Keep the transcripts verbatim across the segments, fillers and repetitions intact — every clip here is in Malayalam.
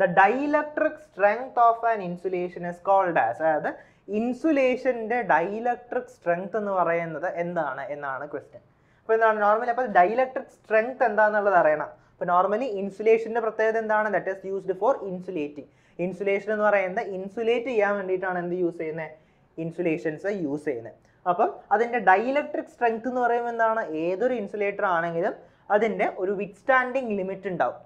the dielectric strength of an insulation is called as, അതായത് ഇൻസുലേഷൻ്റെ ഡൈലക്ട്രിക് സ്ട്രെങ്ത് എന്ന് പറയുന്നത് എന്താണ് എന്നാണ് ക്വസ്റ്റ്യൻ. അപ്പോൾ എന്താണ് നോർമലി അപ്പോൾ ഡൈലക്ട്രിക് സ്ട്രെങ്ത് എന്താണെന്നുള്ളത് അറിയണം. അപ്പോൾ നോർമലി ഇൻസുലേഷൻ്റെ പ്രത്യേകത എന്താണ്? That is used for insulating. Insulation എന്ന് പറയുന്നത് ഇൻസുലേറ്റ് ചെയ്യാൻ വേണ്ടിയിട്ടാണ് എന്ത് യൂസ് ചെയ്യുന്നത്? ഇൻസുലേഷൻസ് യൂസ് ചെയ്യുന്നത്. അപ്പം അതിൻ്റെ ഡൈലക്ട്രിക് സ്ട്രെങ്ത് എന്ന് പറയുമ്പോൾ എന്താണ്? ഏതൊരു ഇൻസുലേറ്റർ ആണെങ്കിലും അതിൻ്റെ ഒരു വിത്ത്സ്റ്റാൻഡിങ് ലിമിറ്റ് ഉണ്ടാവും.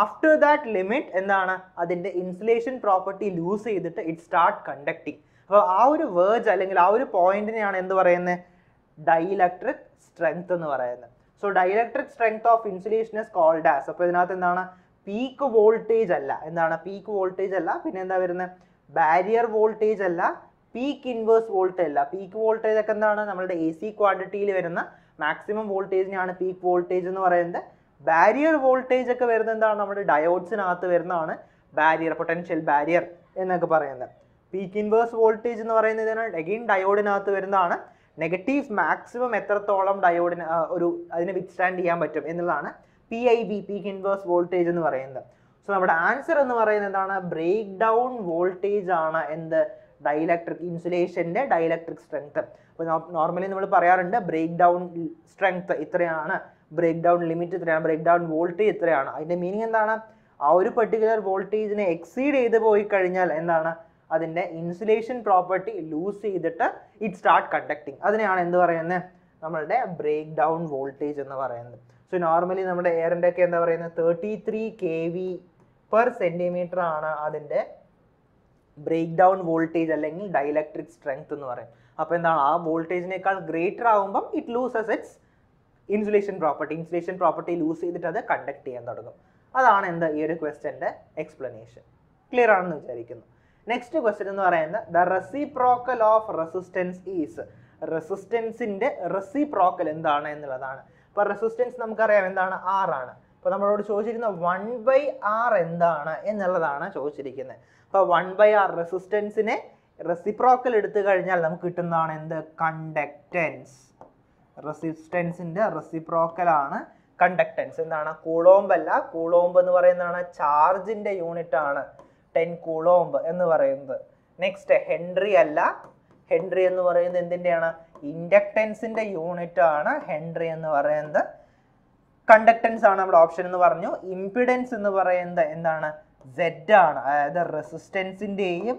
ആഫ്റ്റർ ദാറ്റ് ലിമിറ്റ് എന്താണ്? അതിൻ്റെ ഇൻസുലേഷൻ പ്രോപ്പർട്ടി ലൂസ് ചെയ്തിട്ട് ഇറ്റ് സ്റ്റാർട്ട് കണ്ടക്ടിങ്. അപ്പോൾ ആ ഒരു വേർജ് അല്ലെങ്കിൽ ആ ഒരു പോയിന്റിനെയാണ് എന്ത് പറയുന്നത്? ഡൈലക്ട്രിക് സ്ട്രെങ്ത് എന്ന് പറയുന്നത്. So dielectric strength of insulation is called as, അപ്പോൾ ഇതിനകത്ത് എന്താണ്? പീക്ക് വോൾട്ടേജ് അല്ല, എന്താണ് പീക്ക് വോൾട്ടേജ് അല്ല, പിന്നെ എന്താ വരുന്നത്? ബാരിയർ വോൾട്ടേജ് അല്ല, പീക്ക് ഇൻവേഴ്സ് വോൾട്ടേജ് അല്ല. പീക്ക് വോൾട്ടേജ് ഒക്കെ എന്താണ്? നമ്മുടെ എ സി ക്വാണ്ടിറ്റിയിൽ വരുന്ന മാക്സിമം വോൾട്ടേജിനെയാണ് പീക്ക് വോൾട്ടേജ് എന്ന് പറയുന്നത്. ബാരിയർ വോൾട്ടേജ് ഒക്കെ വരുന്നത് എന്താണ്? നമ്മുടെ ഡയോഡ്സിനകത്ത് വരുന്നതാണ് ബാരിയർ, പൊട്ടൻഷ്യൽ ബാരിയർ എന്നൊക്കെ പറയുന്നത്. പീക്ക് ഇൻവേഴ്സ് വോൾട്ടേജ് എന്ന് പറയുന്നതിന് അഗെയിൻ ഡയോഡിനകത്ത് വരുന്നതാണ് നെഗറ്റീവ് മാക്സിമം എത്രത്തോളം ഡയോഡിന് ഒരു അതിനെ വിത്ത്സ്റ്റാൻഡ് ചെയ്യാൻ പറ്റും എന്നുള്ളതാണ് P I V, peak inverse voltage എന്ന് പറയുന്നത്. സോ നമ്മുടെ ആൻസർ എന്ന് പറയുന്നത് എന്താണ്? ബ്രേക്ക് ഡൗൺ വോൾട്ടേജ് ആണ് എന്ത്? ഡൈലക്ട്രിക് ഇൻസുലേഷൻ്റെ ഡൈലക്ട്രിക് സ്ട്രെങ്ത്. അപ്പോൾ നോർമലി നമ്മൾ പറയാറുണ്ട് ബ്രേക്ക് ഡൗൺ സ്ട്രെങ്ത് ഇത്രയാണ്, ബ്രേക്ക് ഡൗൺ ലിമിറ്റ് ഇത്രയാണ്, ബ്രേക്ക് ഡൗൺ വോൾട്ടേജ് ഇത്രയാണ്. അതിൻ്റെ മീനിങ് എന്താണ്? ആ ഒരു പെർട്ടിക്കുലർ വോൾട്ടേജിനെ എക്സീഡ് ചെയ്ത് പോയി കഴിഞ്ഞാൽ എന്താണ്? അതിൻ്റെ ഇൻസുലേഷൻ പ്രോപ്പർട്ടി ലൂസ് ചെയ്തിട്ട് ഇറ്റ് സ്റ്റാർട്ട് കണ്ടക്ടിങ്. അതിനെയാണ് എന്ത് പറയുന്നത്? നമ്മളുടെ ബ്രേക്ക് ഡൗൺ വോൾട്ടേജ് എന്ന് പറയുന്നത്. സോ നോർമലി നമ്മുടെ എയറിൻ്റെ ഒക്കെ എന്താ പറയുന്നത്? Thirty three K V per centimetre ആണ് അതിൻ്റെ ബ്രേക്ക് ഡൗൺ വോൾട്ടേജ് അല്ലെങ്കിൽ ഡൈലക്ട്രിക് സ്ട്രെങ്ത് എന്ന് പറയും. അപ്പോൾ എന്താണ്? ആ വോൾട്ടേജിനേക്കാൾ ഗ്രേറ്റർ ആകുമ്പം it loses its insulation property. Insulation property lose ചെയ്തിട്ട് അത് കണ്ടക്ട് ചെയ്യാൻ തുടങ്ങും. അതാണ് എന്താ ഈ ഒരു ക്വസ്റ്റ്യൻ്റെ എക്സ്പ്ലനേഷൻ. ക്ലിയർ ആണെന്ന് വിചാരിക്കുന്നു. നെക്സ്റ്റ് ക്വസ്റ്റ്യൻ എന്ന് പറയുന്നത് the reciprocal of resistance is, റെസിസ്റ്റൻസിൻ്റെ റെസിപ്രോക്കൽ എന്താണ് എന്നുള്ളതാണ്. അപ്പോൾ റെസിസ്റ്റൻസ് നമുക്കറിയാം എന്താണ്? ആർ ആണ്. അപ്പോൾ നമ്മളോട് ചോദിച്ചിരിക്കുന്ന വൺ ബൈ ആർ എന്താണ് എന്നുള്ളതാണ് ചോദിച്ചിരിക്കുന്നത്. അപ്പോൾ വൺ ബൈ ആർ റെസിസ്റ്റൻസിനെ റെസിപ്രോക്കൽ എടുത്തു കഴിഞ്ഞാൽ നമുക്ക് കിട്ടുന്നതാണ് എന്ത്? കണ്ടക്റ്റൻസ്. റെസിസ്റ്റൻസിൻ്റെ റെസിപ്രോക്കലാണ് കണ്ടക്റ്റൻസ്. എന്താണ്? കൂളോംബ് അല്ല, കൂളോംബ് എന്ന് പറയുന്നതാണ് ചാർജിൻ്റെ യൂണിറ്റ് ആണ് ടെൻ കൂളോംബ് എന്ന് പറയുന്നത്. നെക്സ്റ്റ് ഹെൻറി അല്ല, ഹെൻറി എന്ന് പറയുന്നത് എന്തിൻ്റെയാണ്? ഇൻഡക്റ്റൻസിൻ്റെ യൂണിറ്റ് ആണ് ഹെൻറി എന്ന് പറയുന്നത്. കണ്ടക്റ്റൻസ് ആണ് നമ്മുടെ ഓപ്ഷൻ എന്ന് പറഞ്ഞു. ഇംപിഡൻസ് എന്ന് പറയുന്നത് എന്താണ്? സെഡ് ആണ്. അതായത് റെസിസ്റ്റൻസിൻ്റെയും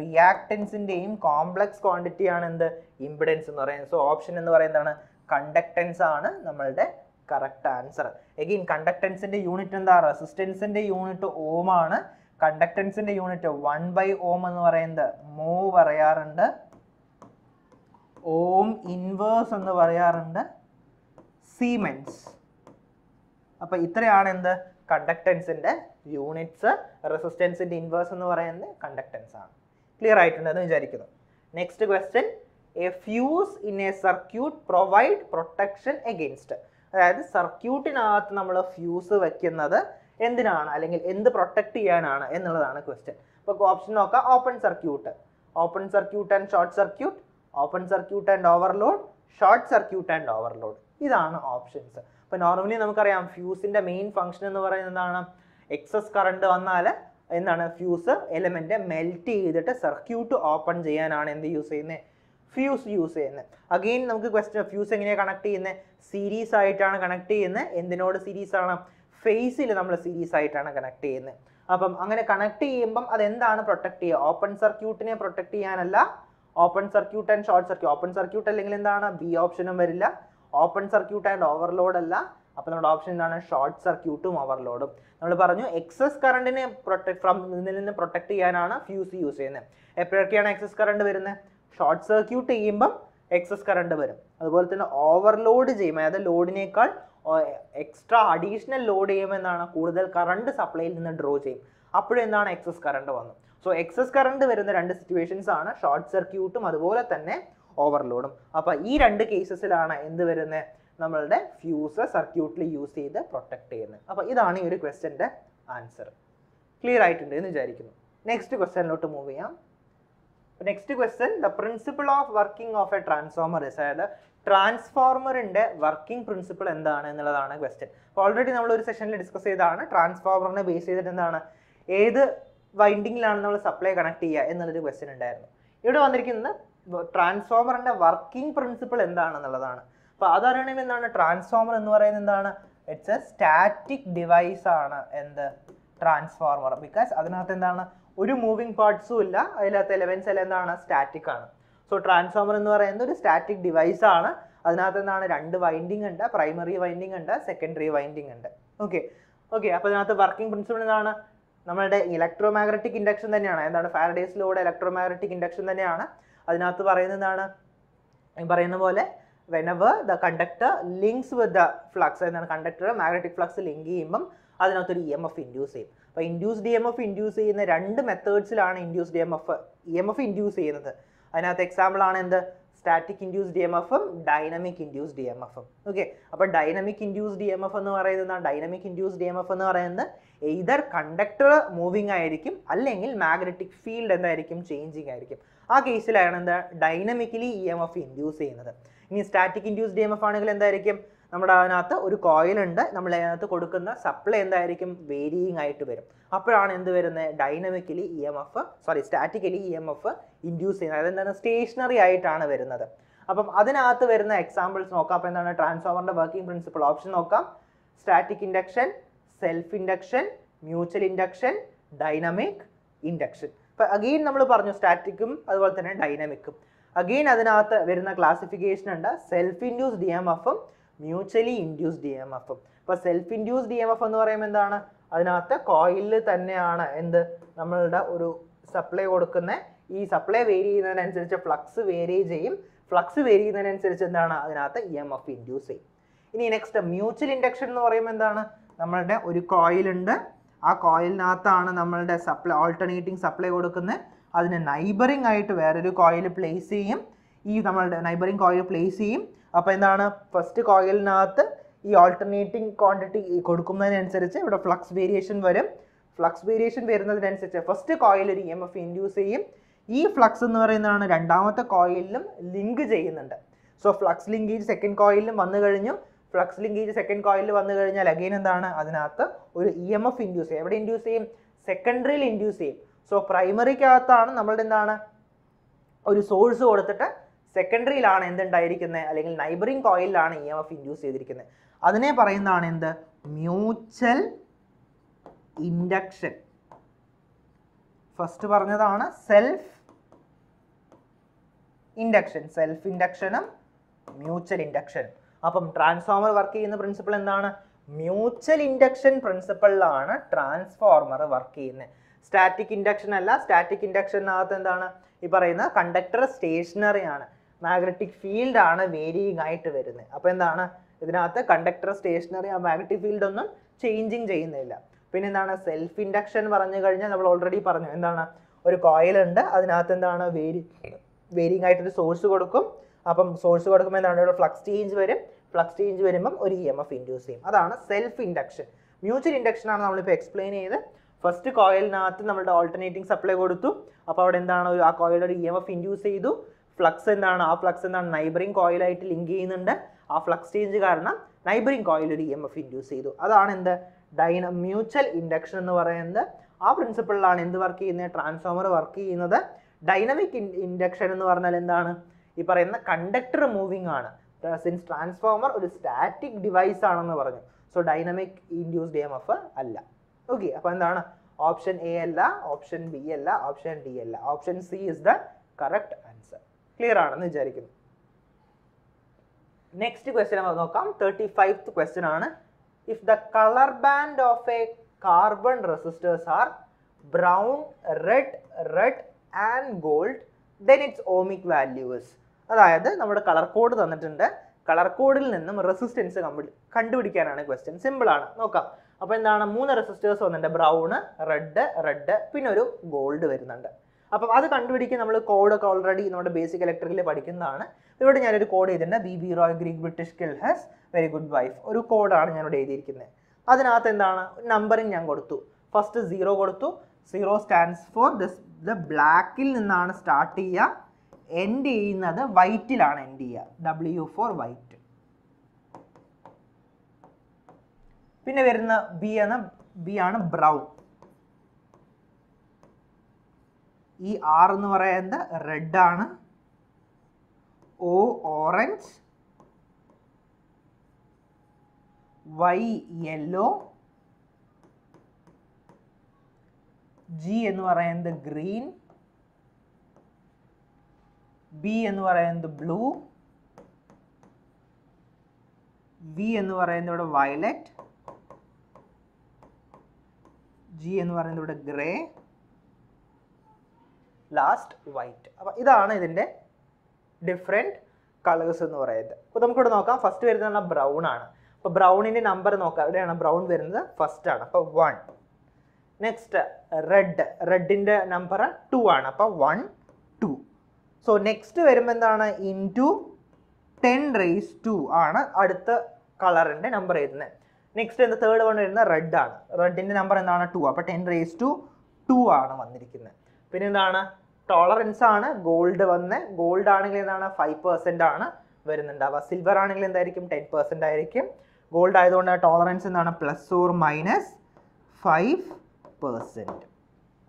റിയാക്റ്റൻസിൻ്റെയും കോംപ്ലക്സ് ക്വാണ്ടിറ്റിയാണ് എന്ത്? ഇംപിഡൻസ് എന്ന് പറയുന്നത്. സോ ഓപ്ഷൻ എന്ന് പറയുന്നതാണ് കണ്ടക്റ്റൻസ് ആണ് നമ്മളുടെ കറക്റ്റ് ആൻസർ. എഗെയിൻ കണ്ടക്റ്റൻസിൻ്റെ യൂണിറ്റ് എന്താ? റെസിസ്റ്റൻസിൻ്റെ യൂണിറ്റ് ഓം ആണ്, കണ്ടക്റ്റൻസിൻ്റെ യൂണിറ്റ് വൺ ബൈ ഓം എന്ന് പറയുന്നത് മോ പറയാറുണ്ട്, ഓം ഇൻവേഴ്സ് എന്ന് പറയാറുണ്ട്, സീമെൻസ്. അപ്പോൾ ഇത്രയാണ് എന്ത്? കണ്ടക്റ്റൻസിൻ്റെ യൂണിറ്റ്സ്. റെസിസ്റ്റൻസിൻ്റെ ഇൻവേഴ്സ് എന്ന് പറയുന്നത് കണ്ടക്റ്റൻസ് ആണ്. ക്ലിയർ ആയിട്ടുണ്ടെന്ന് വിചാരിക്കുന്നു. Next question, a fuse in a circuit provide protection against. അതായത് സർക്യൂട്ടിനകത്ത് നമ്മൾ ഫ്യൂസ് വയ്ക്കുന്നത് എന്തിനാണ് അല്ലെങ്കിൽ എന്ത് പ്രൊട്ടക്റ്റ് ചെയ്യാനാണ് എന്നുള്ളതാണ് ക്വസ്റ്റ്യൻ. അപ്പോൾ ഓപ്ഷൻ നോക്കാം. Open circuit, open circuit and short circuit, open circuit and overload, short circuit and overload. ഇതാണ് ഓപ്ഷൻസ്. അപ്പോൾ നോർമലി നമുക്കറിയാം ഫ്യൂസിൻ്റെ മെയിൻ ഫംഗ്ഷൻ എന്ന് പറയുന്നത് എന്താണ്? എക്സസ് കറണ്ട് വന്നാൽ എന്താണ് ഫ്യൂസ് എലമെൻറ്റ് മെൽറ്റ് ചെയ്തിട്ട് സർക്യൂട്ട് ഓപ്പൺ ചെയ്യാനാണ് എന്ത് യൂസ് ചെയ്യുന്നത്? ഫ്യൂസ് യൂസ് ചെയ്യുന്നത്. അഗെയിൻ നമുക്ക് ക്വസ്റ്റ്യൻ, ഫ്യൂസ് എങ്ങനെയാണ് കണക്ട് ചെയ്യുന്നത്? സീരീസ് ആയിട്ടാണ് കണക്ട് ചെയ്യുന്നത്. എന്തിനോട് സീരീസ് ആണ്? ഫേസിൽ നമ്മൾ സീരീസ് ആയിട്ടാണ് കണക്ട് ചെയ്യുന്നത്. അപ്പം അങ്ങനെ കണക്ട് ചെയ്യുമ്പം അതെന്താണ് പ്രൊട്ടക്ട് ചെയ്യുക? ഓപ്പൺ സർക്യൂട്ടിനെ പ്രൊട്ടക്ട് ചെയ്യാനല്ല, open circuit and short circuit. Open circuit അല്ലെങ്കിൽ എന്താണ്? ബി ഓപ്ഷനും വരില്ല. ഓപ്പൺ സർക്യൂട്ട് ആൻഡ് ഓവർലോഡ് അല്ല. അപ്പോൾ നമ്മുടെ ഓപ്ഷൻ എന്താണ്? ഷോർട്ട് സർക്യൂട്ടും ഓവർലോഡും. നമ്മൾ പറഞ്ഞു എക്സസ് കറണ്ടിനെ പ്രൊട്ടക്ട് ഫ്രം ഇതിൽ നിന്ന് പ്രൊട്ടക്ട് ചെയ്യാനാണ് ഫ്യൂസ് യൂസ് ചെയ്യുന്നത്. എപ്പോഴൊക്കെയാണ് എക്സസ് കറണ്ട് വരുന്നത്? ഷോർട്ട് സർക്യൂട്ട് ചെയ്യുമ്പം എക്സസ് കറണ്ട് വരും. അതുപോലെ തന്നെ ഓവർലോഡ് ചെയ്യുമ്പോൾ, അതായത് ലോഡിനേക്കാൾ എക്സ്ട്രാ അഡീഷണൽ ലോഡ് ചെയ്യുമ്പോൾ എന്താണ്? കൂടുതൽ കറണ്ട് സപ്ലൈയിൽ നിന്ന് ഡ്രോ ചെയ്യും. അപ്പോഴെന്താണ്? എക്സസ് കറണ്ട് വന്നു. സോ എക്സസ് കറണ്ട് വരുന്ന രണ്ട് സിറ്റുവേഷൻസ് ആണ് ഷോർട്ട് സർക്യൂട്ടും അതുപോലെ തന്നെ ഓവർലോഡും. അപ്പോൾ ഈ രണ്ട് കേസസിലാണ് എന്ത് വരുന്നത്? നമ്മളുടെ ഫ്യൂസ് സർക്യൂട്ടിൽ യൂസ് ചെയ്ത് പ്രൊട്ടക്ട് ചെയ്യുന്നത്. അപ്പോൾ ഇതാണ് ഈ ഒരു ക്വസ്റ്റ്യൻ്റെ ആൻസർ. ക്ലിയർ ആയിട്ടുണ്ട് എന്ന് വിചാരിക്കുന്നു. നെക്സ്റ്റ് ക്വസ്റ്റ്യനിലോട്ട് മൂവ് ചെയ്യാം. Next question the principle of working of a transformer is, അതായത് ട്രാൻസ്ഫോർമറിൻ്റെ വർക്കിംഗ് പ്രിൻസിപ്പിൾ എന്താണ് എന്നുള്ളതാണ് ക്വസ്റ്റ്യൻ. അപ്പോൾ ഓൾറെഡി നമ്മളൊരു സെഷനിൽ ഡിസ്കസ് ചെയ്തതാണ്. ട്രാൻസ്ഫോമറിനെ ബേസ് ചെയ്തിട്ട് എന്താണ് ഏത് വൈൻഡിങ്ങിലാണ് നമ്മൾ സപ്ലൈ കണക്ട് ചെയ്യുക എന്നുള്ളൊരു ക്വസ്റ്റ്യൻ ഉണ്ടായിരുന്നു. ഇവിടെ വന്നിരിക്കുന്നത് ട്രാൻസ്ഫോമറിൻ്റെ വർക്കിംഗ് പ്രിൻസിപ്പിൾ എന്താണെന്നുള്ളതാണ്. അപ്പോൾ അതറിയണമെങ്കിൽ എന്താണ് ട്രാൻസ്ഫോമർ എന്ന് പറയുന്നത്? എന്താണ്? ഇറ്റ്സ് എ സ്റ്റാറ്റിക് ഡിവൈസ് ആണ് എന്ത് ട്രാൻസ്ഫോർമർ. ബിക്കോസ് അതിനകത്ത് എന്താണ് ഒരു മൂവിങ് പാർട്സും ഇല്ല, അതിനകത്ത് എലമെൻസ് എല്ലാം എന്താണ് സ്റ്റാറ്റിക് ആണ്. സോ ട്രാൻസ്ഫോമർ എന്ന് പറയുന്നത് ഒരു സ്റ്റാറ്റിക് ഡിവൈസ് ആണ്. അതിനകത്ത് എന്താണ് രണ്ട് വൈൻഡിങ് ഉണ്ട്, പ്രൈമറി വൈൻഡിങ് ഉണ്ട്, സെക്കൻഡറി വൈൻഡിങ് ഉണ്ട്. ഓക്കെ ഓക്കെ അപ്പോൾ അതിനകത്ത് വർക്കിംഗ് പ്രിൻസിപ്പിൾ എന്താണ്? നമ്മളുടെ ഇലക്ട്രോ മാഗ്നറ്റിക് ഇൻഡക്ഷൻ തന്നെയാണ്. എന്താണ്? ഫാരഡേസ് ലോയുടെ ഇലക്ട്രോ മാഗ്നറ്റിക് ഇൻഡക്ഷൻ തന്നെയാണ്. അതിനകത്ത് പറയുന്നത് എന്താണ്? പറയുന്ന പോലെ whenever the conductor links with the flux, എന്താണ് കണ്ടക്ടർ മാഗ്നറ്റിക് ഫ്ലക്സ് ലിങ്ക് ചെയ്യുമ്പം അതിനകത്തൊരു ഇ എം എഫ് ഇൻഡ്യൂസ് ചെയ്യും. അപ്പോൾ induced E M F induce ചെയ്യുന്ന രണ്ട് മെത്തേഡ്സിലാണ് induced E M F E M F induce ചെയ്യുന്നത്. അതിനകത്ത് എക്സാമ്പിളാണ് എന്ത്? സ്റ്റാറ്റിക് ഇൻഡ്യൂസ്ഡ് ഇ എം എഫും ഡൈനാമിക് ഇൻഡ്യൂസ്ഡ് ഇ എം എഫും. ഓക്കെ അപ്പോൾ dynamic induced E M F എന്ന് പറയുന്നത് dynamic induced E M F എന്ന് പറയുന്നത് എയ്തർ കണ്ടക്ടർ മൂവിങ് ആയിരിക്കും, അല്ലെങ്കിൽ മാഗ്നറ്റിക് ഫീൽഡ് എന്തായിരിക്കും ചേഞ്ചിങ് ആയിരിക്കും. ആ കേസിലാണ് എന്താ dynamically E M F induce ചെയ്യുന്നത്. ഇനി static induced E M F ആണെങ്കിൽ എന്തായിരിക്കും? നമ്മുടെ അതിനകത്ത് ഒരു കോയിലുണ്ട്, നമ്മൾ അതിനകത്ത് കൊടുക്കുന്ന സപ്ലൈ എന്തായിരിക്കും വേരിയിങ് ആയിട്ട് വരും. അപ്പോഴാണ് എന്ത് വരുന്നത്? Dynamically E M F sorry statically E M F induce ചെയ്യുന്നത്. അതെന്താണ്? സ്റ്റേഷനറി ആയിട്ടാണ് വരുന്നത്. അപ്പം അതിനകത്ത് വരുന്ന എക്സാമ്പിൾസ് നോക്കാം. അപ്പോൾ എന്താണ് ട്രാൻസ്ഫോമറിൻ്റെ വർക്കിംഗ് പ്രിൻസിപ്പിൾ? ഓപ്ഷൻ നോക്കാം. Static induction, self induction, mutual induction, dynamic induction. അപ്പോൾ അഗെയിൻ നമ്മൾ പറഞ്ഞു സ്റ്റാറ്റിക്കും അതുപോലെ തന്നെ ഡൈനാമിക്കും. അഗെയിൻ അതിനകത്ത് വരുന്ന ക്ലാസിഫിക്കേഷൻ ഉണ്ട് സെൽഫ് ഇൻഡ്യൂസ്ഡ് ഇ എം എഫും മ്യൂച്വലി ഇൻഡ്യൂസ്ഡ് ഇ എം എഫും. അപ്പോൾ self induced E M F എന്ന് പറയുമ്പോൾ എന്താണ്? അതിനകത്ത് കോയിലിൽ തന്നെയാണ് എന്ത് നമ്മളുടെ ഒരു സപ്ലൈ കൊടുക്കുന്നത്. ഈ സപ്ലൈ വേരി ചെയ്യുന്നതിനനുസരിച്ച് ഫ്ലക്സ് വേരി ചെയ്യും. ഫ്ലക്സ് വേരി ചെയ്യുന്നതിനനുസരിച്ച് എന്താണ് അതിനകത്ത് ഇ എം എഫ് ഇൻഡ്യൂസ് ചെയ്യും. ഇനി നെക്സ്റ്റ് മ്യൂച്വൽ ഇൻഡക്ഷൻ എന്ന് പറയുമ്പോൾ എന്താണ്? നമ്മളുടെ ഒരു കോയിലുണ്ട്, ആ കോയിലിനകത്താണ് നമ്മളുടെ സപ്ലൈ ഓൾട്ടർനേറ്റിംഗ് സപ്ലൈ കൊടുക്കുന്നത്. അതിന് നൈബറിങ് ആയിട്ട് വേറൊരു കോയിൽ പ്ലേസ് ചെയ്യും. ഈ നമ്മളുടെ നൈബറിങ് കോയിൽ പ്ലേസ് ചെയ്യും. അപ്പോൾ എന്താണ് ഫസ്റ്റ് കോയിലിനകത്ത് ഈ ഓൾട്ടർനേറ്റിംഗ് ക്വാണ്ടിറ്റി കൊടുക്കുന്നതിനനുസരിച്ച് ഇവിടെ ഫ്ലക്സ് വേരിയേഷൻ വരും. ഫ്ലക്സ് വേരിയേഷൻ വരുന്നതിനനുസരിച്ച് ഫസ്റ്റ് കോയിൽ ഒരു ഇ എം എഫ് ഇൻഡ്യൂസ് ചെയ്യും. ഈ ഫ്ലക്സ് എന്ന് പറയുന്നതാണ് രണ്ടാമത്തെ കോയിലിലും ലിങ്ക് ചെയ്യുന്നുണ്ട്. സോ ഫ്ലക്സ് ലിങ്കേജ് സെക്കൻഡ് കോയിലിലും വന്നു കഴിഞ്ഞു. ഫ്ലക്സ് ലിങ്കേജ് സെക്കൻഡ് കോയിലിൽ വന്നു കഴിഞ്ഞാൽ അഗെയിൻ എന്താണ് അതിനകത്ത് ഒരു ഇ എം എഫ് ഇൻഡ്യൂസ് ചെയ്യും. എവിടെ ഇൻഡ്യൂസ് ചെയ്യും? സെക്കൻഡറിയിൽ ഇൻഡ്യൂസ് ചെയ്യും. സോ പ്രൈമറിക്കകത്താണ് നമ്മളുടെ എന്താണ് ഒരു സോഴ്സ് കൊടുത്തിട്ട് സെക്കൻഡറിയിലാണ് എന്തുണ്ടായിരിക്കുന്നത്, അല്ലെങ്കിൽ നൈബറിങ് കോയിലാണ് ഇ എം എഫ് ഇൻഡ്യൂസ് ചെയ്തിരിക്കുന്നത്. അതിനെ പറയുന്നതാണ് എന്ത്? Mutual induction. ഫസ്റ്റ് പറഞ്ഞതാണ് സെൽഫ് ഇൻഡക്ഷൻ, സെൽഫ് ഇൻഡക്ഷനും മ്യൂച്വൽ ഇൻഡക്ഷനും. അപ്പം ട്രാൻസ്ഫോമർ വർക്ക് ചെയ്യുന്ന പ്രിൻസിപ്പിൾ എന്താണ്? മ്യൂച്വൽ ഇൻഡക്ഷൻ പ്രിൻസിപ്പിളിലാണ് ട്രാൻസ്ഫോർമർ വർക്ക് ചെയ്യുന്നത്. സ്റ്റാറ്റിക് ഇൻഡക്ഷൻ അല്ല. സ്റ്റാറ്റിക് ഇൻഡക്ഷനകത്ത് എന്താണ് ഈ പറയുന്ന കണ്ടക്ടർ സ്റ്റേഷനറി ആണ്, മാഗ്നറ്റിക് ഫീൽഡ് ആണ് വേരിയിങ് ആയിട്ട് വരുന്നത്. അപ്പോൾ എന്താണ് ഇതിനകത്ത് കണ്ടക്ടർ സ്റ്റേഷനറി, ആ മാഗ്നറ്റിക് ഫീൽഡൊന്നും ചേഞ്ചിങ് ചെയ്യുന്നില്ല. പിന്നെ എന്താണ് സെൽഫ് ഇൻഡക്ഷൻ പറഞ്ഞു കഴിഞ്ഞാൽ നമ്മൾ ഓൾറെഡി പറഞ്ഞു എന്താണ് ഒരു കോയിലുണ്ട്, അതിനകത്ത് എന്താണ് വേരി വേരിയിങ് ആയിട്ടൊരു സോഴ്സ് കൊടുക്കും. അപ്പം സോഴ്സ് കൊടുക്കുമ്പോൾ എന്താണ് ഇവിടെ ഫ്ലക്സ് ചേഞ്ച് വരും. ഫ്ലക്സ് ചേഞ്ച് വരുമ്പം ഒരു ഇ എം എഫ് ഇൻഡ്യൂസ് ചെയ്യും. അതാണ് സെൽഫ് ഇൻഡക്ഷൻ. മ്യൂച്വൽ ഇൻഡക്ഷൻ ആണ് നമ്മളിപ്പോൾ എക്സ്പ്ലെയിൻ ചെയ്ത് ഫസ്റ്റ് കോയിലിനകത്ത് നമ്മളുടെ ഓൾട്ടർനേറ്റിംഗ് സപ്ലൈ കൊടുത്തു. അപ്പോൾ അവിടെ എന്താണ് ഒരു ആ കോയിലിൽ ഒരു ഇ എം എഫ് ഇൻഡ്യൂസ് ചെയ്തു. ഫ്ലക്സ് എന്താണ് ആ ഫ്ലക്സ് എന്താണ് നൈബറിങ് കോയിലായിട്ട് ലിങ്ക് ചെയ്യുന്നുണ്ട്. ആ ഫ്ലക്സ് ചേഞ്ച് കാരണം നൈബറിങ് കോയിൽ ഒരു ഇ എം എഫ് ഇൻഡ്യൂസ് ചെയ്തു. അതാണ് എന്ത് ഡൈന മ്യൂച്വൽ ഇൻഡക്ഷൻ എന്ന് പറയുന്നത്. ആ പ്രിൻസിപ്പിളിലാണ് എന്ത് വർക്ക് ചെയ്യുന്നത് ട്രാൻസ്ഫോമർ വർക്ക് ചെയ്യുന്നത്. ഡൈനാമിക് ഇൻഡക്ഷൻ എന്ന് പറഞ്ഞാൽ എന്താണ് ഈ പറയുന്ന കണ്ടക്ടർ മൂവിങ് ആണ്. സിൻസ് ട്രാൻസ്ഫോമർ ഒരു സ്റ്റാറ്റിക് ഡിവൈസ് ആണെന്ന് പറഞ്ഞു. So dynamic induced E M F അല്ല. ഓക്കെ അപ്പോൾ എന്താണ് ഓപ്ഷൻ എ അല്ല, ഓപ്ഷൻ ബി അല്ല, ഓപ്ഷൻ ഡി അല്ല, option C is the correct answer. Clear ആണെന്ന് വിചാരിക്കുന്നു. നെക്സ്റ്റ് ക്വസ്റ്റ്യൻ നമുക്ക് നോക്കാം. തേർട്ടി ഫൈവ്ത്ത് ക്വസ്റ്റ്യൻ ആണ്. If the color band of a carbon resistors are brown, red, red and gold, then its ohmic value is. അതായത് നമ്മുടെ കളർ കോഡ് തന്നിട്ടുണ്ട്. കളർ കോഡിൽ നിന്നും റെസിസ്റ്റൻസ് കണ്ടുപിടിക്കാനാണ് ക്വസ്റ്റ്യൻ. സിമ്പിളാണ്, നോക്കാം. അപ്പോൾ എന്താണ് മൂന്ന് റെസിസ്റ്റേഴ്സ് വന്നിട്ടുണ്ട്, ബ്രൗണ്, റെഡ് റെഡ് പിന്നെ ഒരു ഗോൾഡ് വരുന്നുണ്ട്. അപ്പം അത് കണ്ടുപിടിക്കാൻ നമ്മൾ കോഡൊക്കെ ഓൾറെഡി നമ്മുടെ ബേസിക് ഇലക്ട്രിക്കൽ പഠിക്കുന്നതാണ്. ഇവിടെ ഞാനൊരു കോഡ് ചെയ്തിട്ടുണ്ട്, B B Roy Greek British kill has very good wife. ഒരു കോഡാണ് ഞാനിവിടെ എഴുതിയിരിക്കുന്നത്. അതിനകത്ത് എന്താണ് നമ്പറിങ് ഞാൻ കൊടുത്തു. ഫസ്റ്റ് സീറോ കൊടുത്തു. Zero stands for this the ബ്ലാക്കിൽ നിന്നാണ് സ്റ്റാർട്ട് ചെയ്യുക, എൻഡ് ചെയ്യുന്നത് വൈറ്റിലാണ് എൻഡ് ചെയ്യുക. W for white. പിന്നെ വരുന്ന ബി ആണ് ബി ആണ് ബ്രൗൺ. ഈ ആർ എന്ന് പറയുന്നത് റെഡ് ആണ്, O orange, Y yellow, G എന്ന് പറയുന്നത് ഗ്രീൻ, ബി എന്ന് പറയുന്നത് ബ്ലൂ, വി എന്ന് പറയുന്നത് ഇവിടെ വയലറ്റ്, ജി എന്ന് പറയുന്നത് ഇവിടെ ഗ്രേ, ലാസ്റ്റ് വൈറ്റ്. അപ്പോൾ ഇതാണ് ഇതിൻ്റെ ഡിഫറെൻറ്റ് കളേഴ്സ് എന്ന് പറയുന്നത്. അപ്പോൾ നമുക്കിവിടെ നോക്കാം. ഫസ്റ്റ് വരുന്നത് ബ്രൗൺ ആണ്. അപ്പോൾ ബ്രൗണിൻ്റെ നമ്പർ നോക്കാം. ഇവിടെയാണ് ബ്രൗൺ വരുന്നത് ഫസ്റ്റ് ആണ്. അപ്പോൾ വൺ. Next red. റെഡിൻ്റെ നമ്പർ ടു ആണ്. അപ്പോൾ വൺ ടു. സോ നെക്സ്റ്റ് വരുമ്പോൾ എന്താണ് in to ten raise to ആണ് അടുത്ത കളറിൻ്റെ നമ്പർ വരുന്നത്. നെക്സ്റ്റ് എന്താ തേർഡ് വൺ വരുന്നത് റെഡ് ആണ്. റെഡിൻ്റെ നമ്പർ എന്താണ് ടു. അപ്പോൾ ടെൻ റേസ് ടു ടു ആണ് വന്നിരിക്കുന്നത്. പിന്നെ എന്താണ് ടോളറൻസ് ആണ് ഗോൾഡ് വന്ന്. ഗോൾഡ് ആണെങ്കിൽ എന്താണ് ഫൈവ് പെർസെൻ്റ് ആണ് വരുന്നുണ്ടാവുക. സിൽവർ ആണെങ്കിൽ എന്തായിരിക്കും ടെൻ പെർസെൻ്റ് ആയിരിക്കും. ഗോൾഡ് ആയതുകൊണ്ട് ടോളറൻസ് എന്താണ് plus or minus five percent.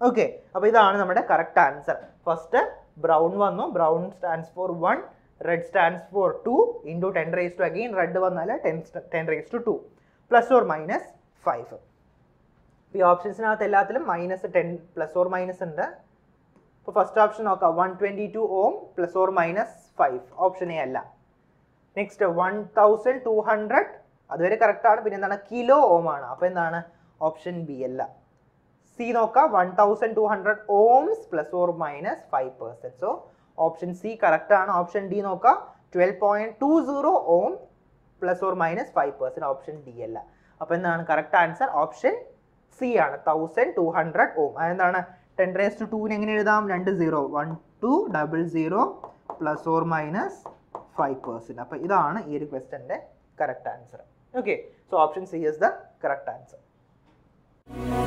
Okay, അപ്പോൾ ഇതാണ് നമ്മുടെ കറക്റ്റ് ആൻസർ. ഫസ്റ്റ് ബ്രൗൺ വന്നു. Brown stands for one, red stands for two, in to ten raise to again red വന്നാൽ ten ten raise to two plus or minus five. ഈ ഓപ്ഷൻസിനകത്ത് എല്ലാത്തിലും minus ten plus or minus ഉണ്ട്. അപ്പോൾ ഫസ്റ്റ് ഓപ്ഷൻ നോക്കാം, one twenty two ohm plus or minus five, option A അല്ല. Next one thousand two hundred, അതുവരെ കറക്റ്റാണ്. പിന്നെ എന്താണ് കിലോ ഓം ആണ്, അപ്പോൾ എന്താണ് ഓപ്ഷൻ ബി അല്ല. സി നോക്കാം, one thousand two hundred ohms plus or minus five percent, so option C കറക്റ്റാണ്. ഓപ്ഷൻ ഡി നോക്കാം, twelve point two zero ohm plus or minus five percent, option D അല്ല. അപ്പോൾ എന്താണ് കറക്റ്റ് ആൻസർ? ഓപ്ഷൻ സി ആണ്, തൗസൻഡ് ടു ഹൺഡ്രഡ് ഓം. അതെന്താണ് ടെൻ റേസ് ടു ടൂവിന് എങ്ങനെ എഴുതാം? രണ്ട് zero, one two double zero plus or minus five percent. അപ്പോൾ ഇതാണ് ഈ ഒരു ക്വസ്റ്റൻ്റെ correct answer. Okay, so option C is the correct answer.